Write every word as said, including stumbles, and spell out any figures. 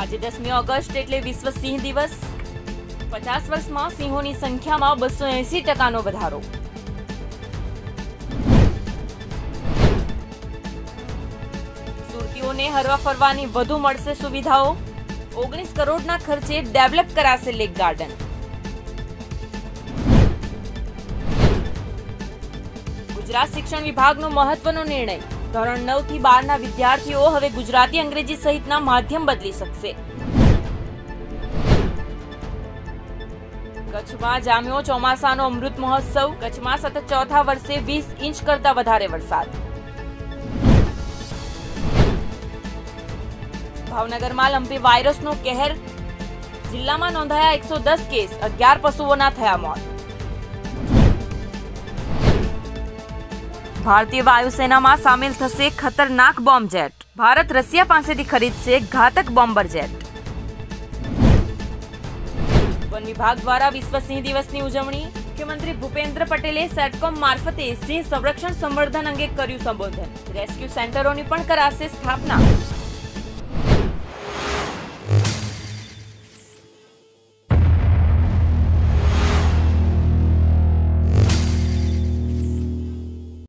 આજે દસમી ઓગસ્ટ એટલે વિશ્વ સિંહ દિવસ। પચાસ વર્ષમાં સિંહોની સંખ્યામાં બસો એસી ટકાનો વધારો। સુરતીઓને હરવા ફરવાની વધુ મળશે સુવિધાઓ। ઓગણીસ કરોડના ખર્ચે ડેવલપ કરાશે લેક ગાર્ડન। ગુજરાત શિક્ષણ વિભાગનો મહત્વનો નિર્ણય। ધોરણ નવ થી બાર ના વિદ્યાર્થીઓ હવે ગુજરાતી અંગ્રેજી સહિતના માધ્યમ બદલી શકશે। કચ્છમાં જામ્યો ચોમાસાનો અમૃત મહોત્સવ। કચ્છમાં સતત ચોથા વર્ષે વીસ ઇંચ કરતા વધારે વરસાદ। ભાવનગરમાં લંપી વાયરસનો કહેર। જિલ્લામાં નોંધાયા એકસો દસ કેસ। અગિયાર પશુઓના થયા મોત। भारतीय वायुसेना में शामिल थशे खतरनाक बॉम्ब जेट। भारत रशिया पासेथी खरीदशे घातक बॉम्बर जेट। वन विभाग द्वारा विश्व सिंह दिवसनी उजवणी। मुख्यमंत्री भूपेन्द्र पटेले सेटकॉम मार्फते सिंह संरक्षण संवर्धन अंगे कर्यु संबोधन। रेस्क्यू सेंटरोनी पण कराशे स्थापना।